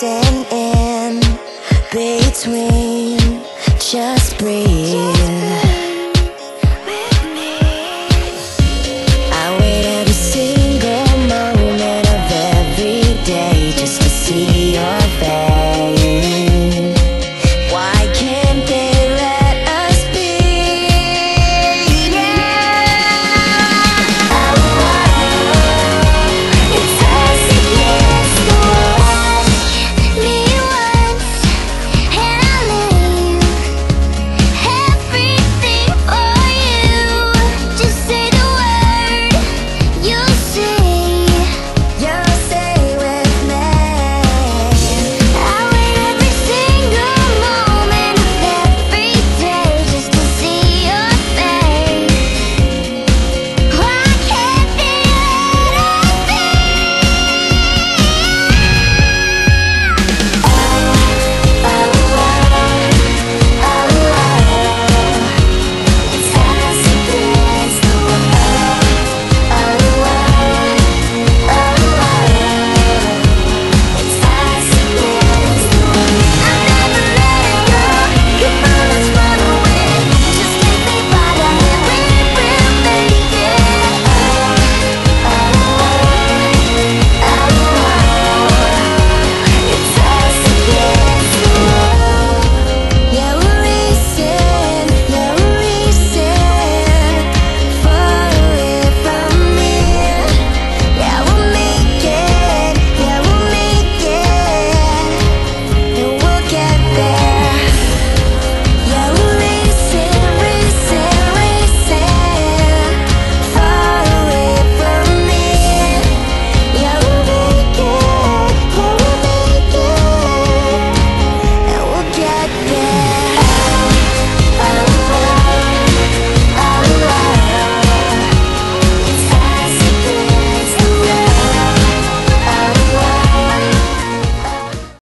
passing in between. Just breathe.